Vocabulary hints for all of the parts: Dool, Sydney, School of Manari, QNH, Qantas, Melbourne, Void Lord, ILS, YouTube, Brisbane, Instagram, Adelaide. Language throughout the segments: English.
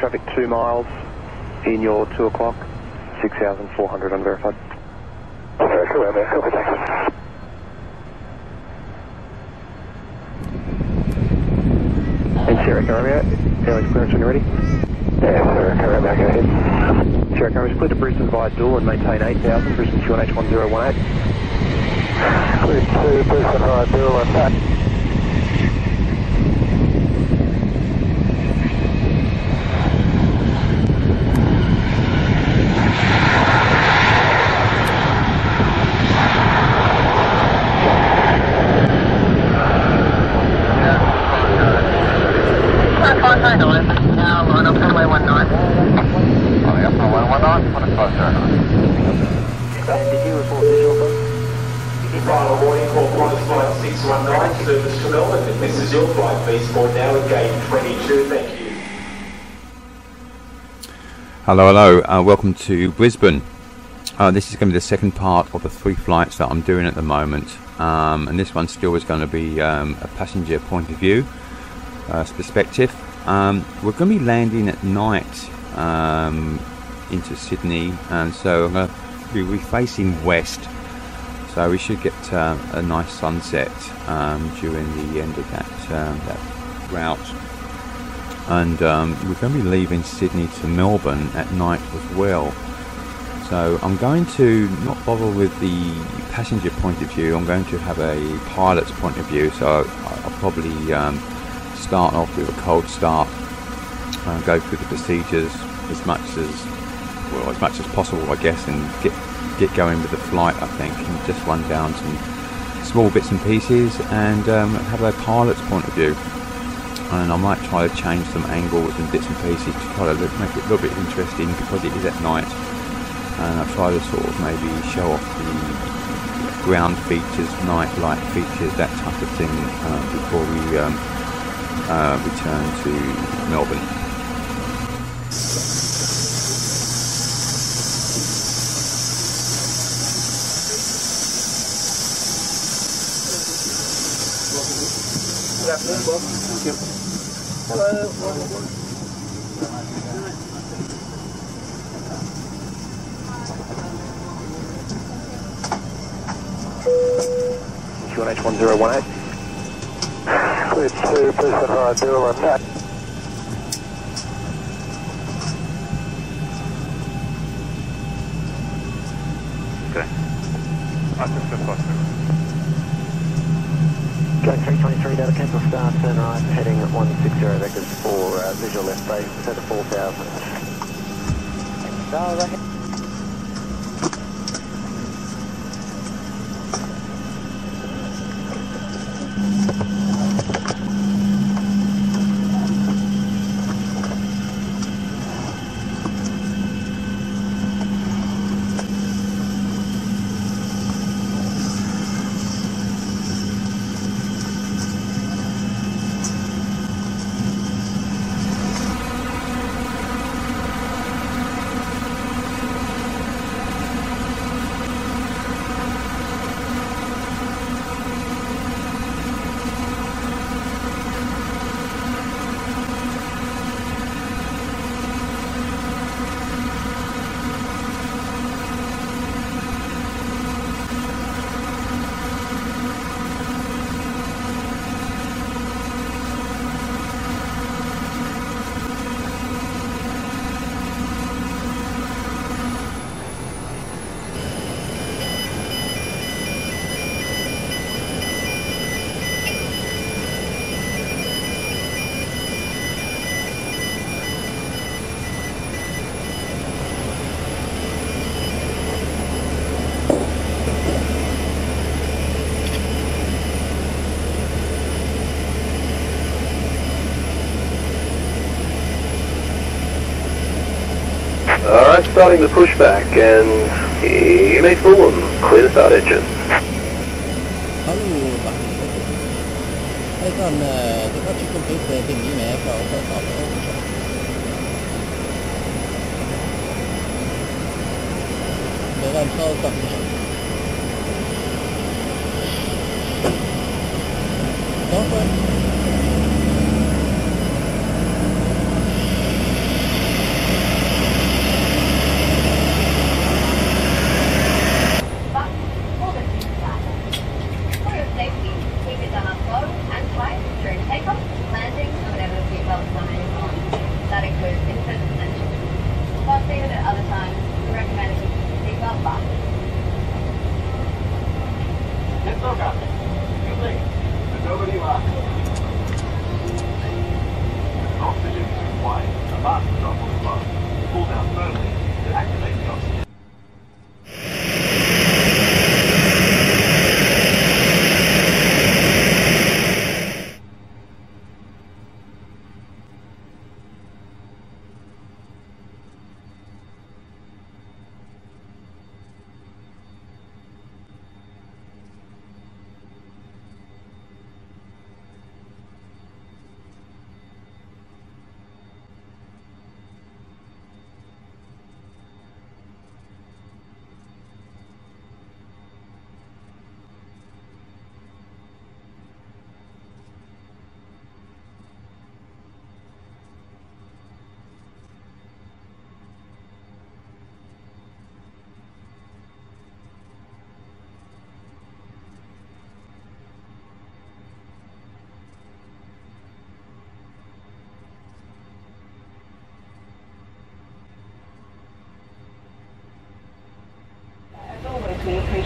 traffic 2 miles in your 2 o'clock, 6,400 unverified. And Sierra Romeo, airways clearance when you're ready. Yeah, Sierra Romeo, go ahead. Sierra Romeo, clear to Brisbane via Dool and maintain 8,000, Brisbane QNH 1018. Clear to Brisbane via Dool and Hello, welcome to Brisbane. This is going to be the second part of the 3 flights that I'm doing at the moment, and this one still is going to be a passenger point of view perspective. We're going to be landing at night into Sydney, and so I'm going to be refacing west, so we should get a nice sunset during the end of that route. And we're going to be leaving Sydney to Melbourne at night as well. So I'm going to not bother with the passenger point of view, I'm going to have a pilot's point of view. So I'll probably start off with a cold start and go through the procedures as much as possible, I guess, and get going with the flight, I think, and just run down some small bits and pieces and have a pilot's point of view. And I might try to change some angles and bits and pieces to try to make it a little bit interesting, because it is at night, and I'll try to sort of maybe show off the ground features, night light features, that type of thing before we return to Melbourne. Good afternoon, Bob. Thank you. Hello. QNH 1018. Clear to Brisbane via Dool and back. Okay. I think that's possible. Go 323 down to Kemple Star, turn right, heading 160 vectors for visual left base, set to 4,000. Star, right. Starting the pushback and you may pull them. Clear the start engine.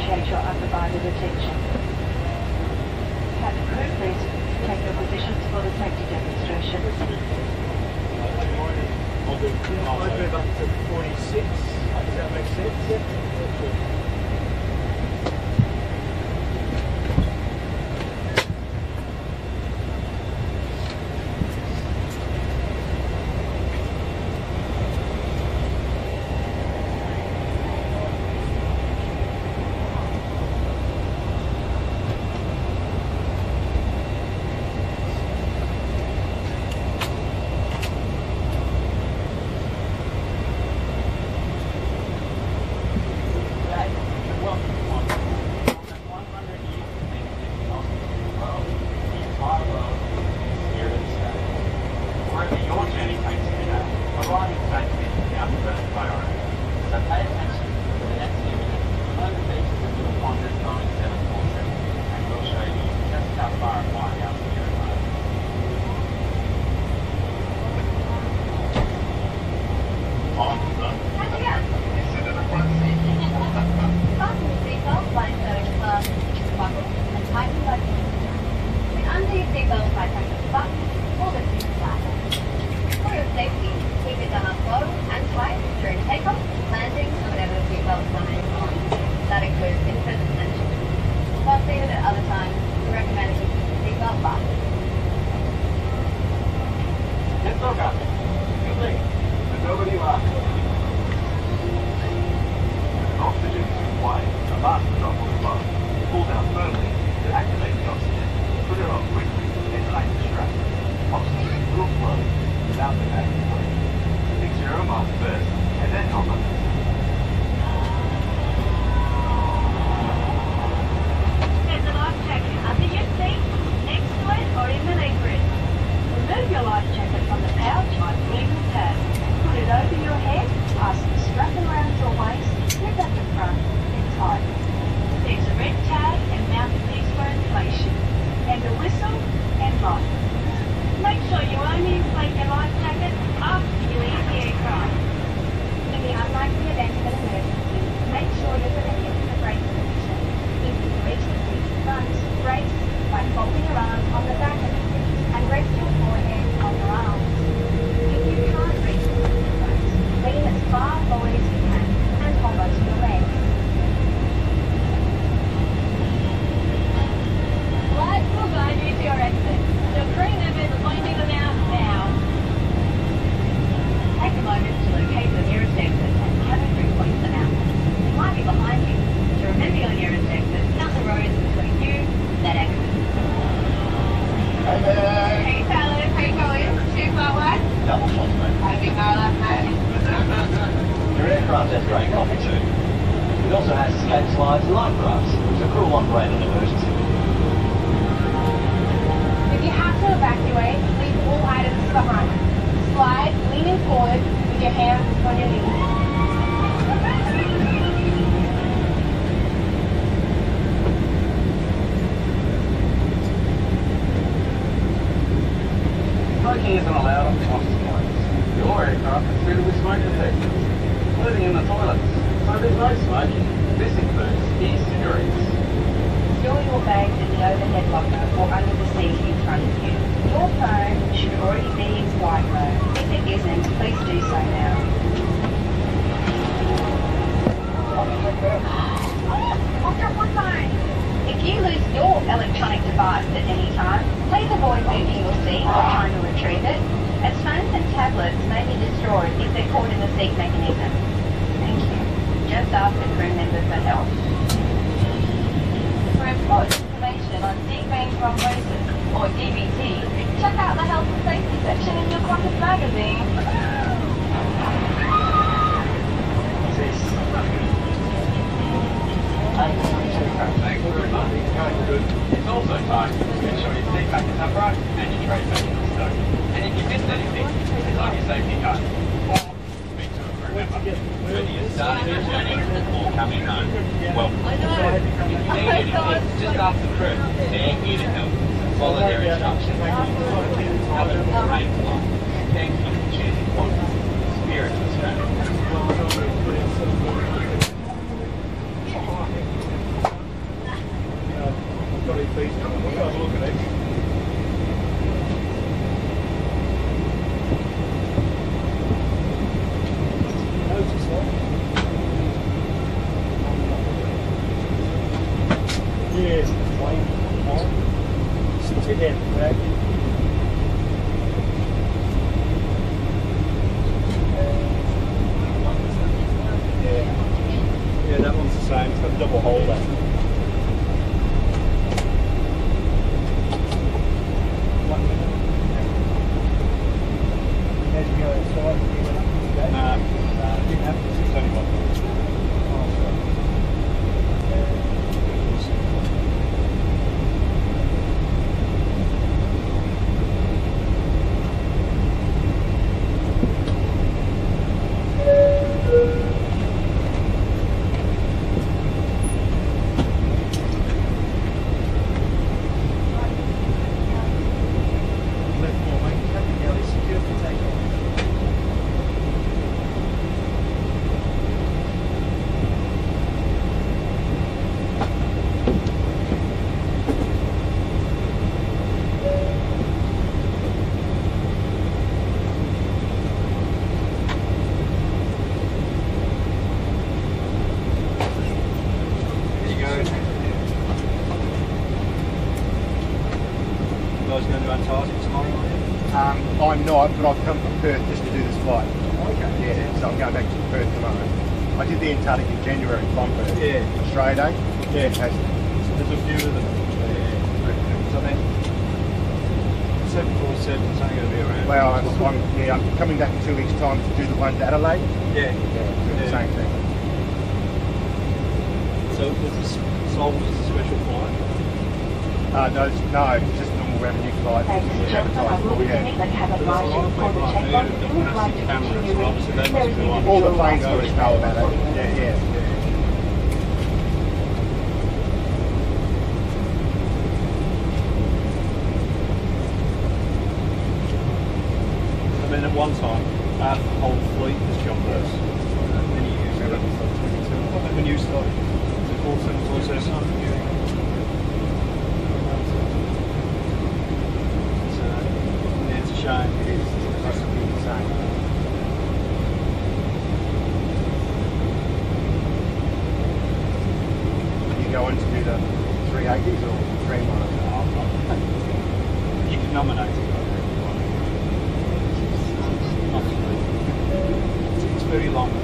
appreciate your undivided attention. Can the crew please take your positions for the safety demonstration? I'll move up to 46. Does that make sense? Yeah. Sorry, please. We'll have a look at it. I'm not, but I've come from Perth just to do this flight. Okay. Yeah, so I'm going back to Perth tomorrow. I did the Antarctic in January from Perth. Yeah. Australia Day. Yeah. Fantastic. So there's a few of them. Yeah. So then, 747's only going to be around. Well, I'm coming back in 2 weeks' time to do the one to Adelaide. Yeah. Yeah, doing the same thing. So was this a special flight? No, just normal revenue flight. All the planes already know about it. Yeah, yeah. And then at one time, the whole fleet was jumped us. Many years ago. When you started, the 47 was also something new. It is, it must be the same. Are you going to do the 380s or 390s? You can nominate it. It's very long flight.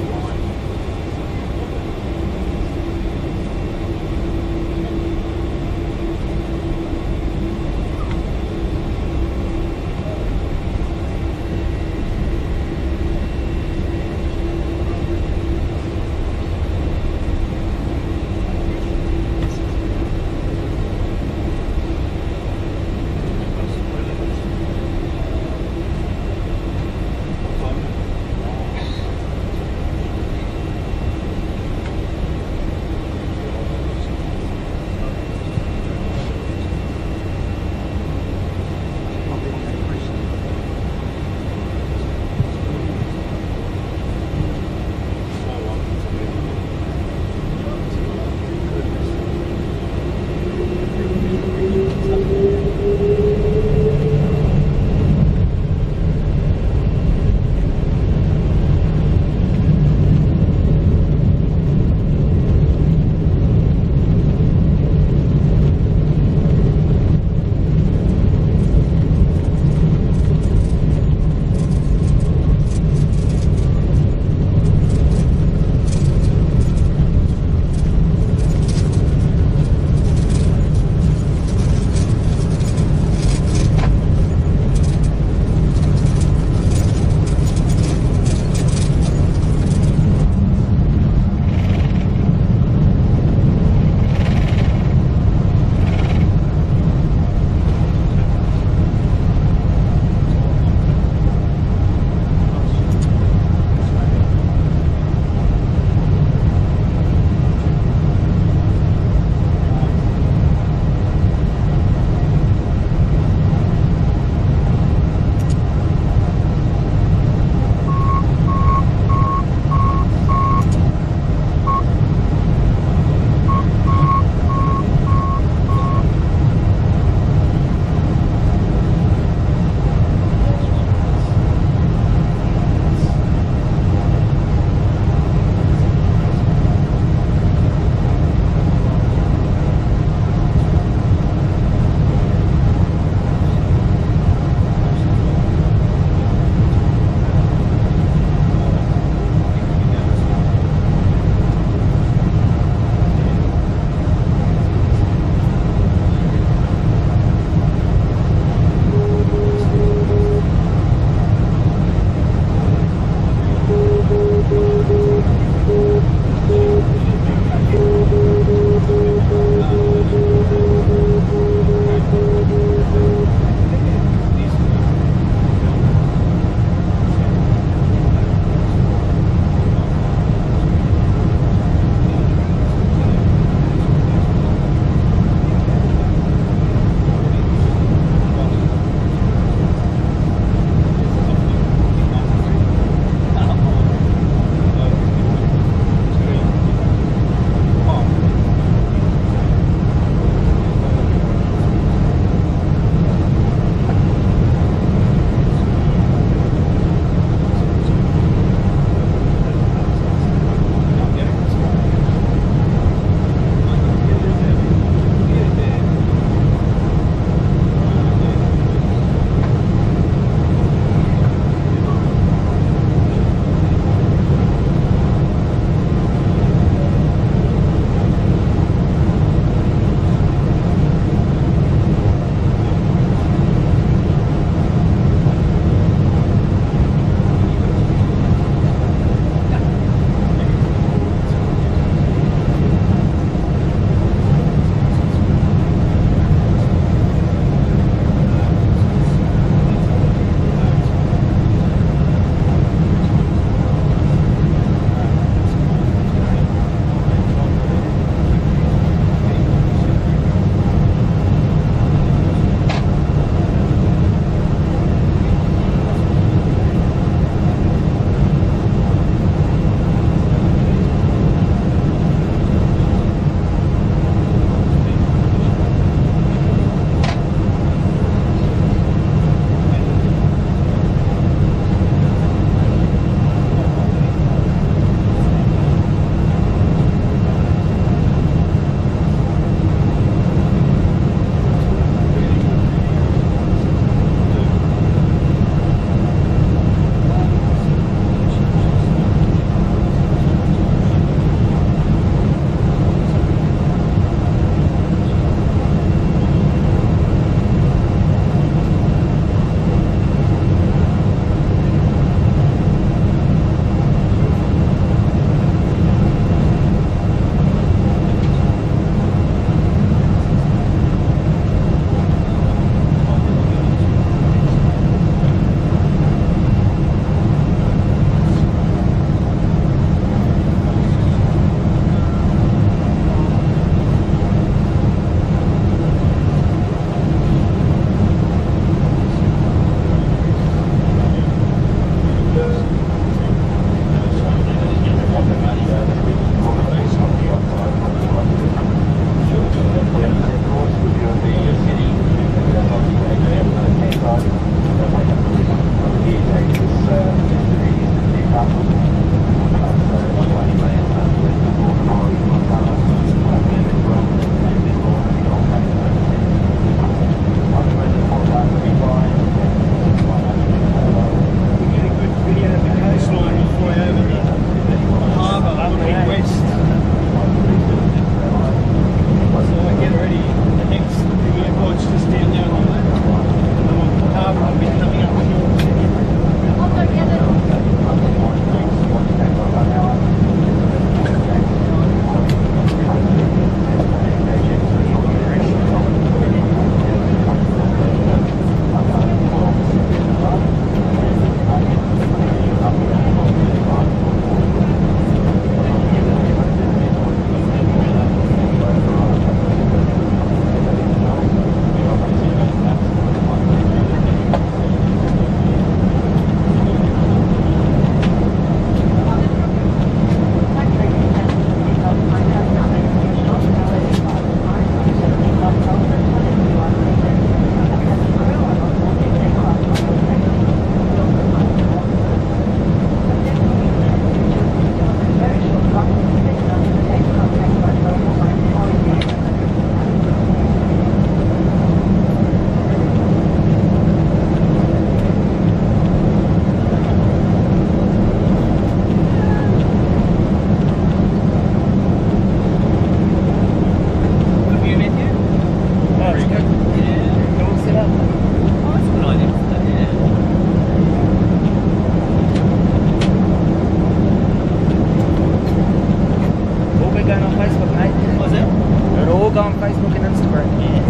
all on Facebook and Instagram. Yeah.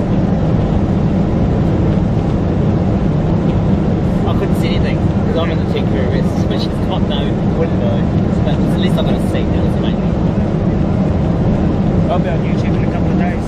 I couldn't see anything because I'm in the check for a rest, which has got no window. But at least I've got a seat now, it's amazing. I'll be on YouTube in a couple of days.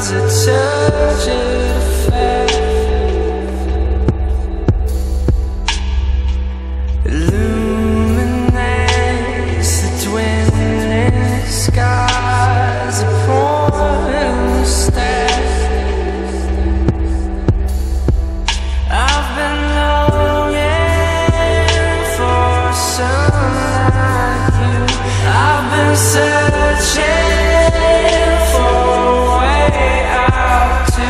It's a tragic effect. Illuminates the dwindling skies upon the steps. I've been longing for someone like you. I've been searching for a way out to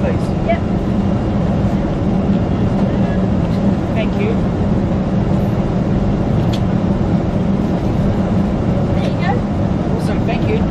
please? Yep. Thank you. There you go. Awesome, thank you.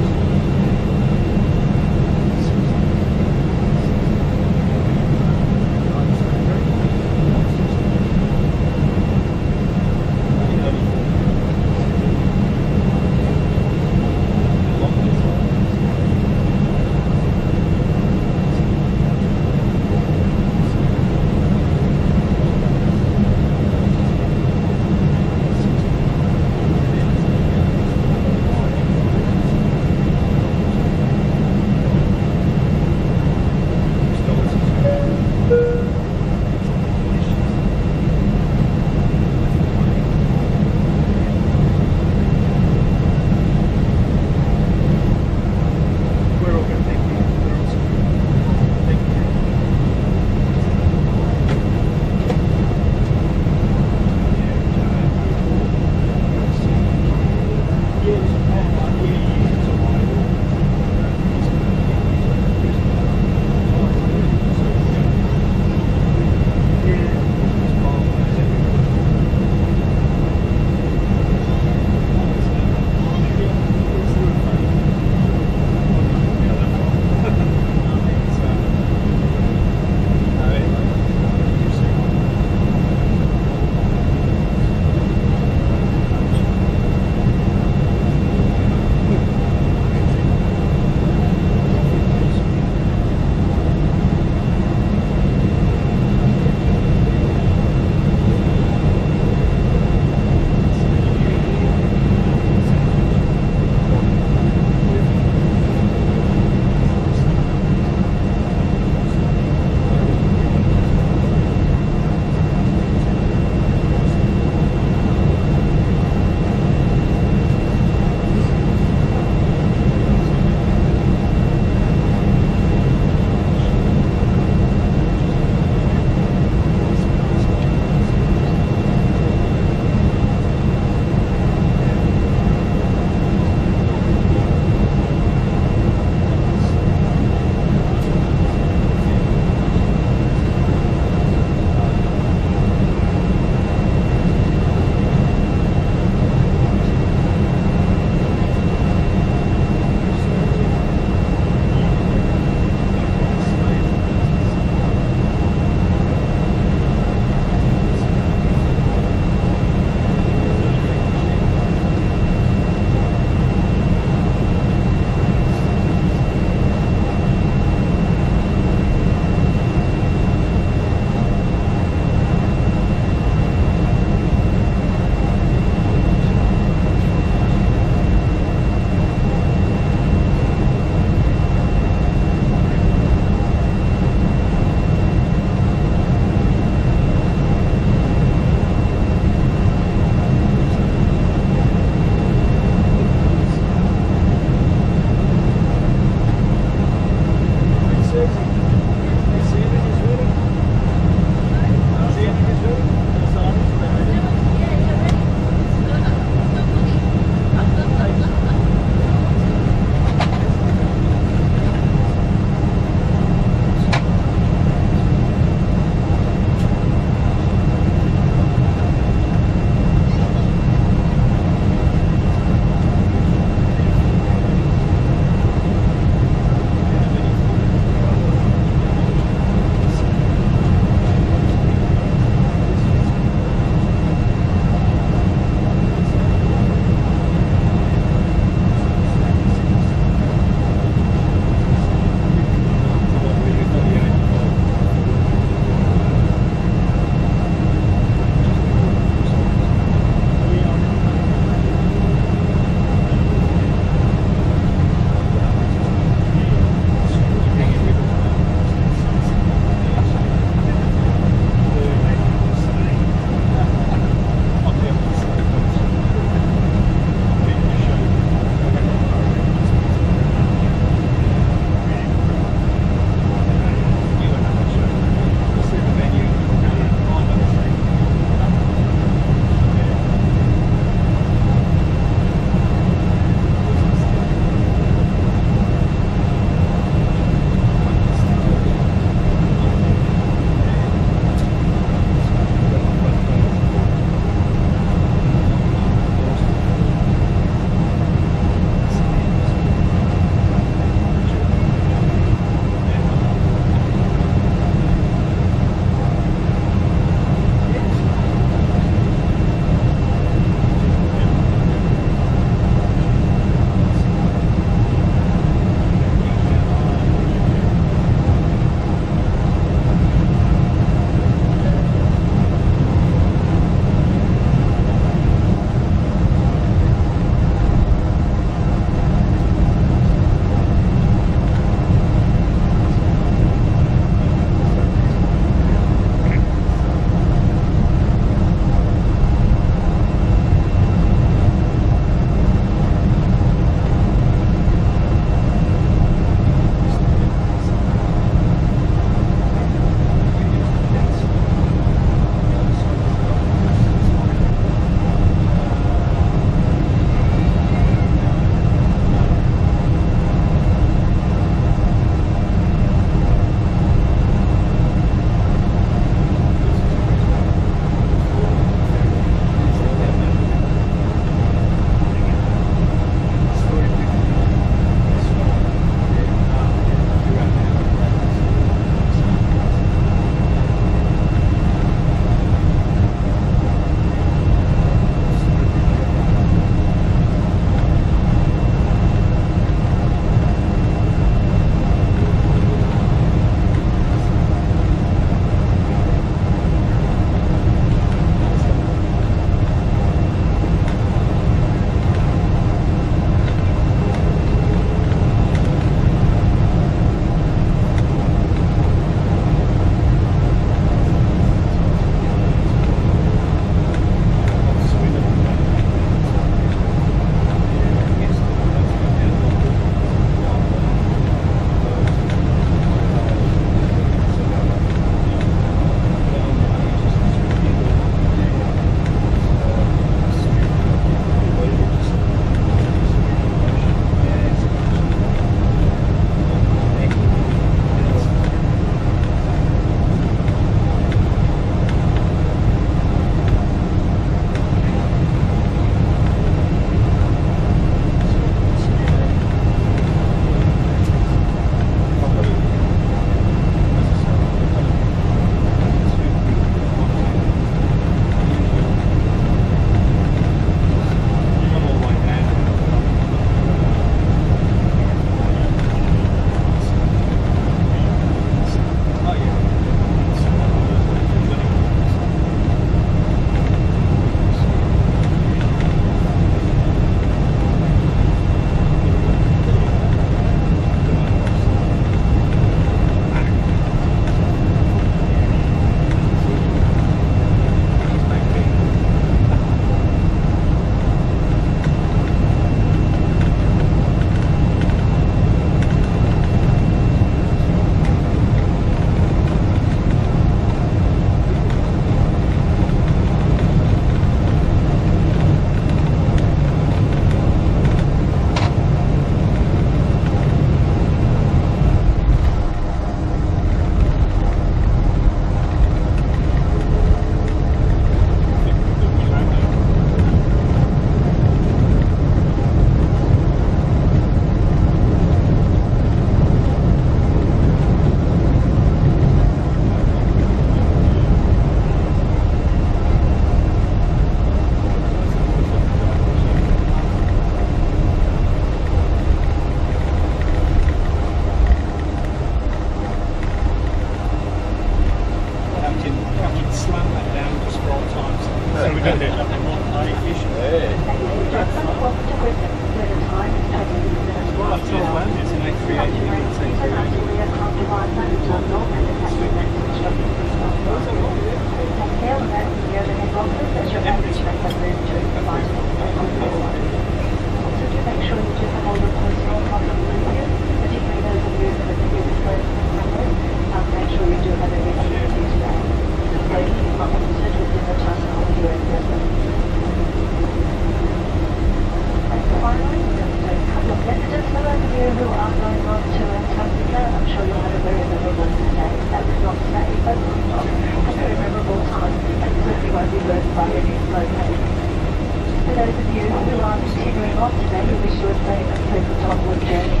For those of you who are continuing on today, we wish you a safe and pleasant onward journey.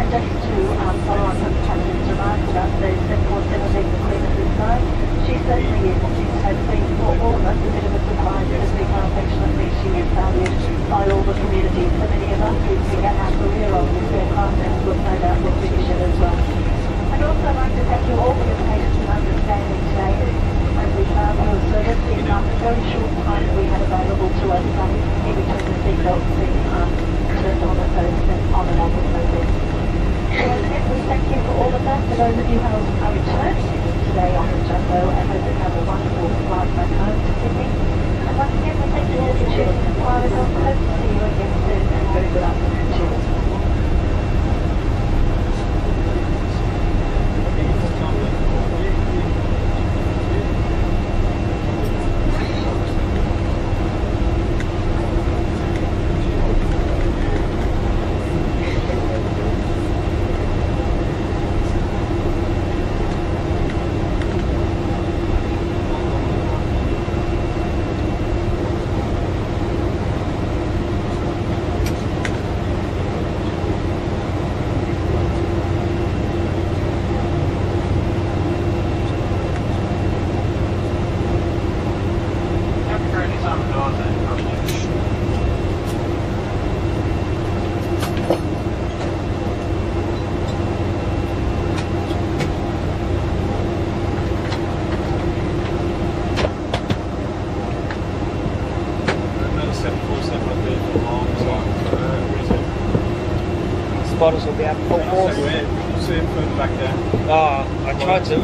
And just to follow up on Catherine's remarks about the 747 being Queen of this side, she certainly is. So please, for all of us, a bit of a surprise as we how affectionately she is valued by all the community. For many of us who began our career on this aircraft and will no doubt will finish it as well. I'd also like to thank you all for your patience and understanding today. We found your service in the very short time we had available to us in between the seatbelts being turned on and those on and off and so forth. We thank you for all of that. For those of you who are returned today on the Jumbo, I hope you have a wonderful flight back home to Sydney. And once again, we thank you all for choosing the flight results. Hope to see you again soon and very good afternoon. Cheers. Bottles will be out full force. See him further back there. Ah, I tried to.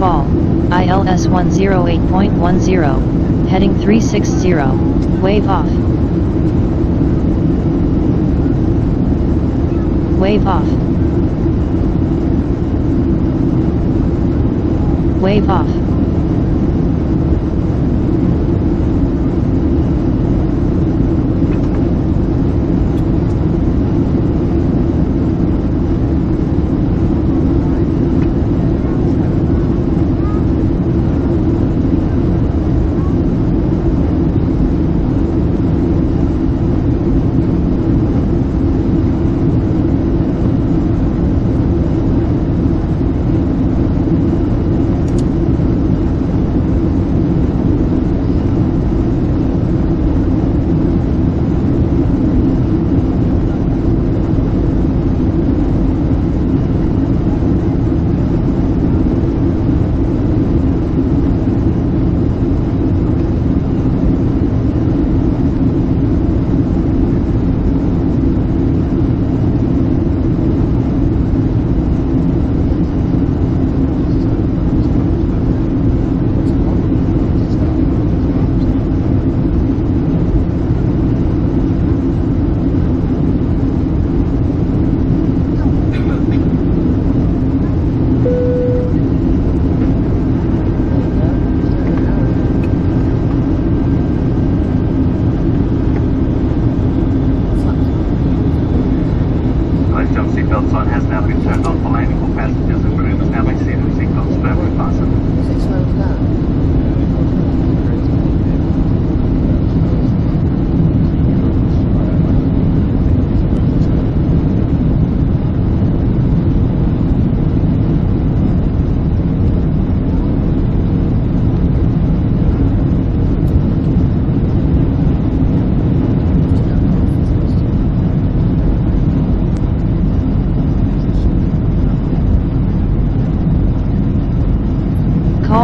fall, ILS 108.10, heading 360, wave off. Wave off. Wave off.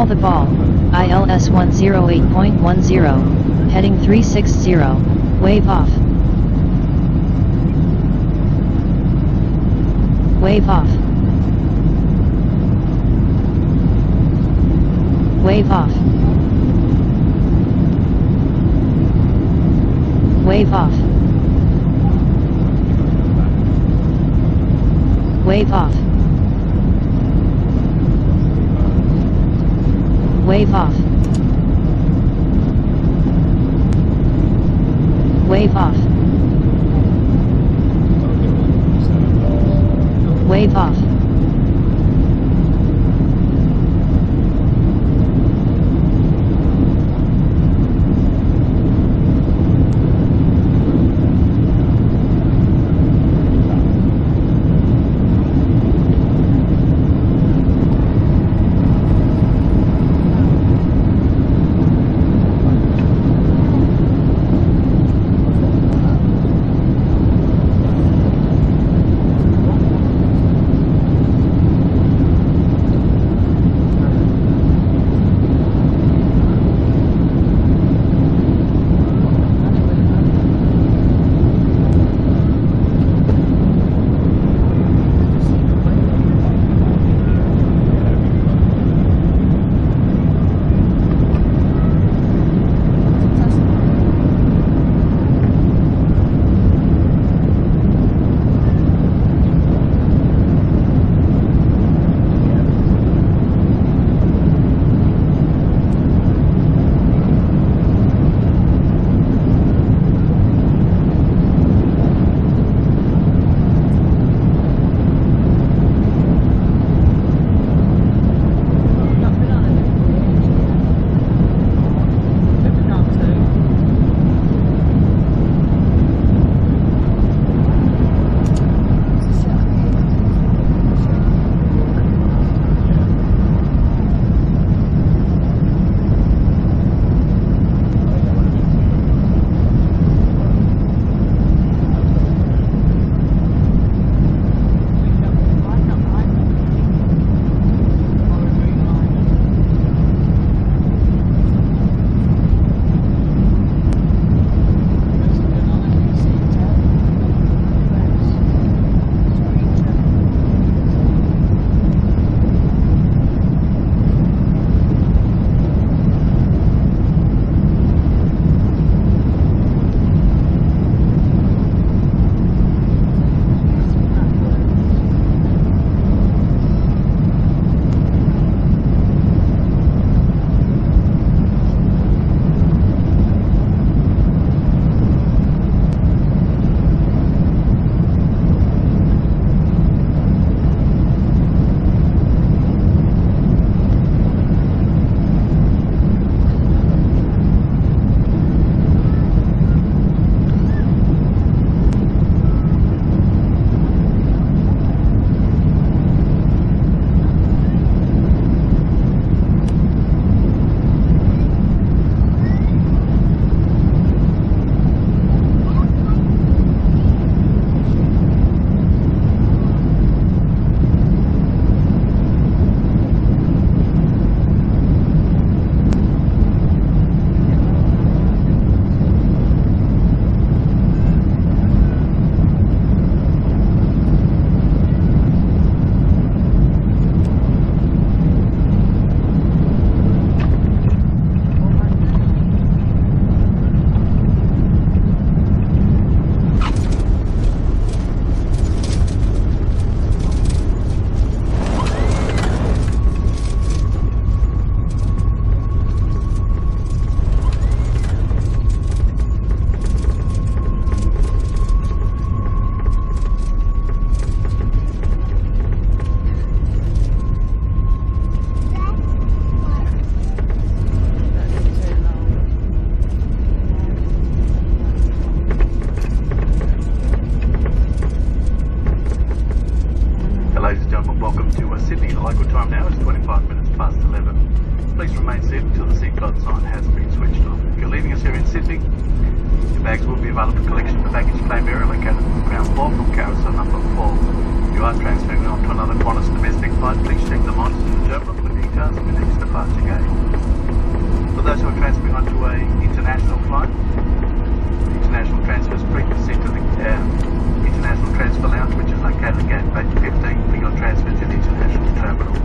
The ball, ILS 108.10, heading 360, wave off. Wave off. Wave off. Wave off. Wave off. Wave off. Wave off. Wave off. bags will be available for collection for baggage claim area located on the ground floor from carousel number 4. You are transferring on to another Qantas domestic flight. Please check the monitor and terminal for details of the next departure gate. For those who are transferring onto an international flight, international transfers frequency to the international transfer lounge, which is located at gate 15 for your transfer to the international terminal.